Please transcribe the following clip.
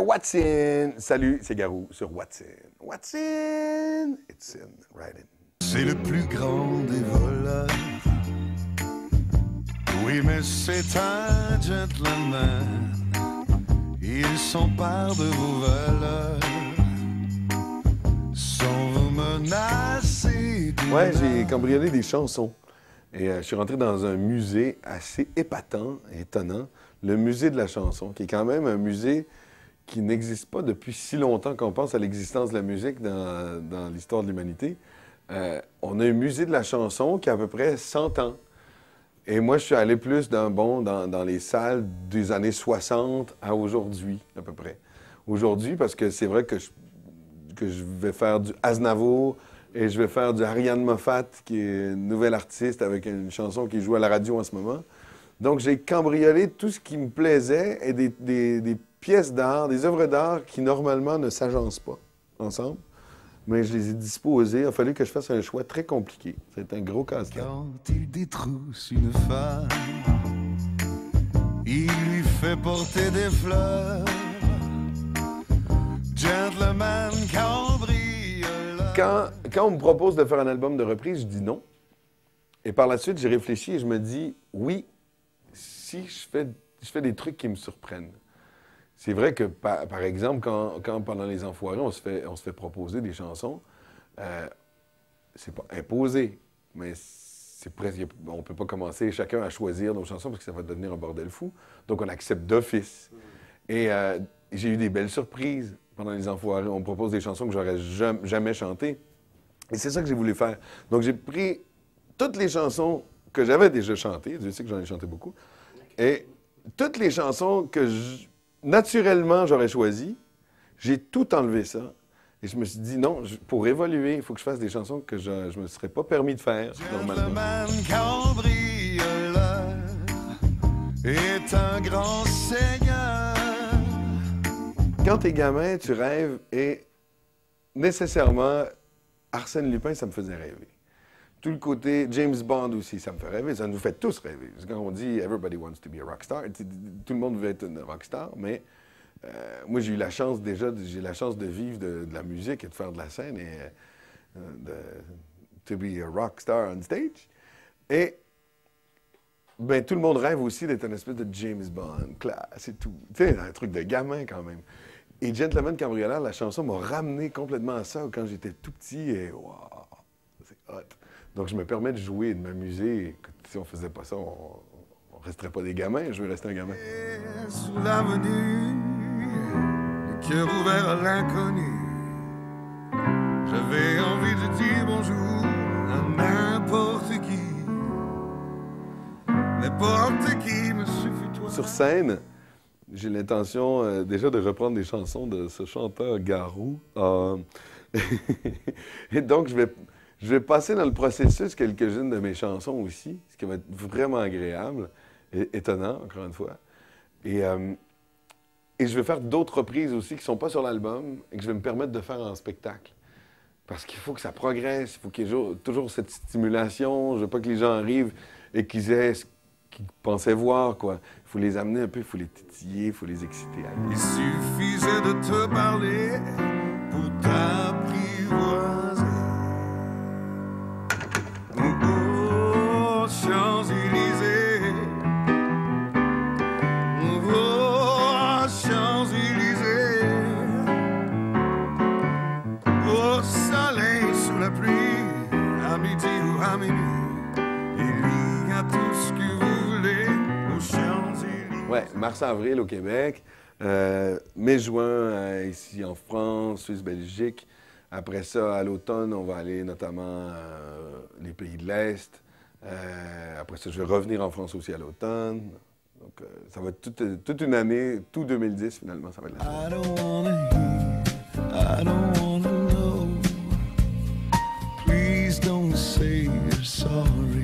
Watt's In. Salut, c'est Garou sur Watt's In. Watt's In, it's in, right in. C'est le plus grand des voleurs. Oui, mais c'est un gentleman. Il s'empare de vos valeurs. Sans vous menacer. Ouais, j'ai cambriolé des chansons. Et je suis rentré dans un musée assez épatant, étonnant, le musée de la chanson, qui est quand même un musée qui n'existe pas depuis si longtemps qu'on pense à l'existence de la musique dans l'histoire de l'humanité. On a un musée de la chanson qui a à peu près 100 ans. Et moi, je suis allé plus dans les salles des années 60 à aujourd'hui, à peu près. Aujourd'hui, parce que c'est vrai que je vais faire du Aznavo, et je vais faire du Ariana Moffat, qui est une nouvelle artiste avec une chanson qui joue à la radio en ce moment. Donc, j'ai cambriolé tout ce qui me plaisait et des pièces d'art, des œuvres d'art qui, normalement, ne s'agencent pas ensemble. Mais je les ai disposées. Il a fallu que je fasse un choix très compliqué. C'est un gros casse-tête. Quand il détrousse une femme, il lui fait porter des fleurs. Gentleman cambrioleur. Quand on me propose de faire un album de reprise, je dis non. Et par la suite, j'ai réfléchi et je me dis, oui, si je fais des trucs qui me surprennent. C'est vrai que, par exemple, quand pendant les Enfoirés, on se fait proposer des chansons, c'est pas imposé, mais c'est presque, on peut pas commencer chacun à choisir nos chansons parce que ça va devenir un bordel fou. Donc, on accepte d'office. Et j'ai eu des belles surprises. Pendant les Enfoirés, on me propose des chansons que j'aurais jamais chantées. Et c'est ça que j'ai voulu faire. Donc, j'ai pris toutes les chansons que j'avais déjà chantées. Je sais que j'en ai chanté beaucoup. Et toutes les chansons que, naturellement, j'aurais choisies, j'ai tout enlevé ça. Et je me suis dit, non, pour évoluer, il faut que je fasse des chansons que je me serais pas permis de faire, normalement. Est un grand seigneur. Quand t'es gamin, tu rêves et nécessairement, Arsène Lupin, ça me faisait rêver. Tout le côté, James Bond aussi, ça me fait rêver, ça nous fait tous rêver. Parce que quand on dit « everybody wants to be a rock star », tout le monde veut être une rock star, mais moi, j'ai eu la chance déjà, j'ai la chance de vivre de la musique et de faire de la scène et to be a rock star on stage. Et ben, tout le monde rêve aussi d'être un espèce de James Bond, classe et tout. Tu sais, un truc de gamin quand même. Et Gentleman Cambrioleur, la chanson m'a ramené complètement à ça quand j'étais tout petit et waouh, c'est hot. Donc je me permets de jouer et de m'amuser. Si on faisait pas ça, on resterait pas des gamins. Je veux rester un gamin. Et sous l'avenue, le cœur ouvert à l'inconnu, j'avais envie de dire bonjour à n'importe qui. Sur scène, j'ai l'intention déjà de reprendre des chansons de ce chanteur Garou. Et donc, je vais passer dans le processus quelques-unes de mes chansons aussi, ce qui va être vraiment agréable et étonnant, encore une fois. Et je vais faire d'autres reprises aussi qui ne sont pas sur l'album et que je vais me permettre de faire en spectacle. Parce qu'il faut que ça progresse, il faut qu'il y ait toujours cette stimulation. Je veux pas que les gens arrivent et qu'ils aient qui pensaient voir, quoi. Il faut les amener un peu, il faut les titiller, il faut les exciter. Il suffisait de te parler pour t'apprivoiser. Oh, Champs-Élysées. Oh, Champs-Élysées. Au soleil, sous la pluie, à midi ou à minuit. Oui, mars-avril au Québec, mai-juin ici en France, Suisse-Belgique. Après ça, à l'automne, on va aller notamment les pays de l'Est. Après ça, je vais revenir en France aussi à l'automne. Donc, ça va être toute une année, tout 2010 finalement, ça va être la semaine.